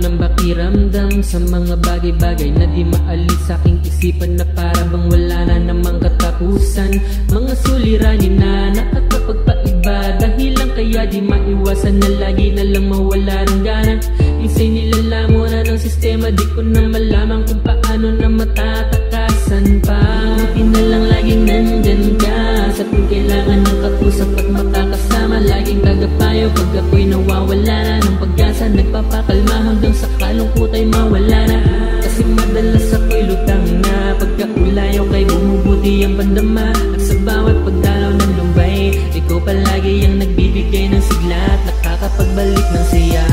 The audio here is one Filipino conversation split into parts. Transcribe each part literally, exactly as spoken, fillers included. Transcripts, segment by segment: nambak kiramdam sa mga bagay-bagay na di maalis sa aking isipan, na para bang wala na namang katapusan. Mga suliranin na nakakapagpaiba, dahilan kaya di maiwasan na lagi na lang mawala ng gana. Minsan nilalamo na ng sistema, di ko na malaman kung paano na matatakasan pa. Buti na lang laging nandyan ka sa kung kailangan ng kausap at makakasama. Laging tagapayo pag ako'y nawawala na ng pag-asa, nagpapakalma hanggang sa kalungkot ay mawala na. Kasi madalas ako'y lutang na pagkaulayo kay bumubuti ang pandama. At sa bawat pagdalaw ng lumbay, ikaw palagi ang nagbibigay ng sigla at nakakapagbalik ng siya.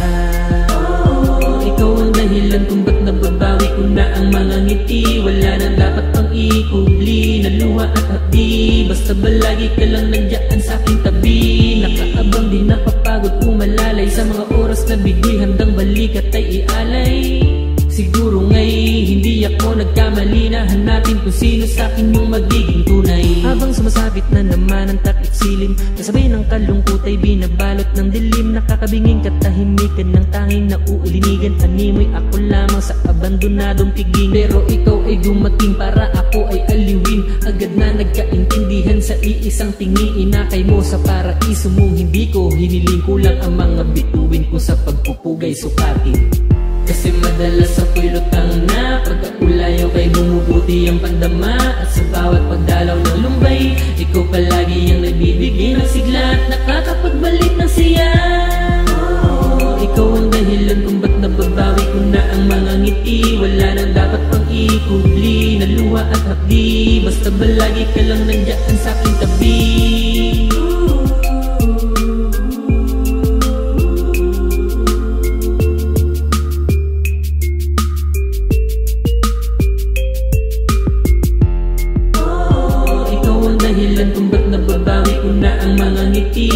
Ikaw ang dahilan kung ba't nababawi ko na ang mga ngiti. Wala na dapat pang ikubli na luha at hapdi, basta ba lagi ka lang nandiyan sa aking tabi. Nakaabang di napapagod umalalay sa mga oras na bigoy, handang balik at ay ialay. Siguro ngay hindi ako nagkamali, na hanapin kung sino sa akin yung magiging tunay. Habang sumasabit na naman ang takip silim, kasabay ng kalungkot ay binabalot ng dilim. Nakakabinging katahimikan ng tanging na uulinigan, animoy ako lamang sa abandonadong piging. Pero ikaw ay dumating para ako ay aliwin, agad na nagkaintindihan sa iisang tingin. Inakay mo sa paraiso mong hindi ko hiniling, kulang ang mga bituin ko sa pagpupugay sukatin. Kasi madalas ako'y lutang na pagkaulayo kay bumubuti ang pandama. At sa bawat pagdalaw ng lumbay, ikaw palagi ang nagbibigay ng sigla at nakakapagbalik ng siya. Oh, ikaw ang dahilan kung ba't nababawi ko na ang mga ngiti. Wala na dapat pang ikubli na luha at hapdi, basta ba lagi ka lang nandiyan sa aking tabi.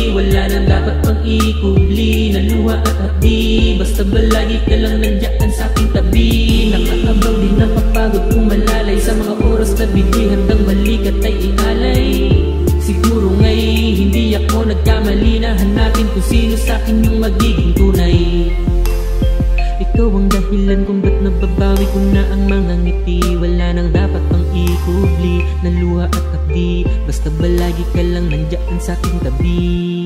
Wala na dapat pang ikubli na luha at hapdi, basta ba lagi ka lang nandiyan sa aking tabi. Nakakabang di napapagod umalalay sa mga oras na bigoy, handang balik at ay ialay. Siguro ngay hindi ako nagkamali, na hanapin kung sino sa akin yung magiging tunay. Ikaw ang dahilan kung ba't nababawi ko na ang mga ngiti. Wala nang dapat pang ikubli na luha at hapdi, basta ba lagi ka lang nandiyan sa aking tabi.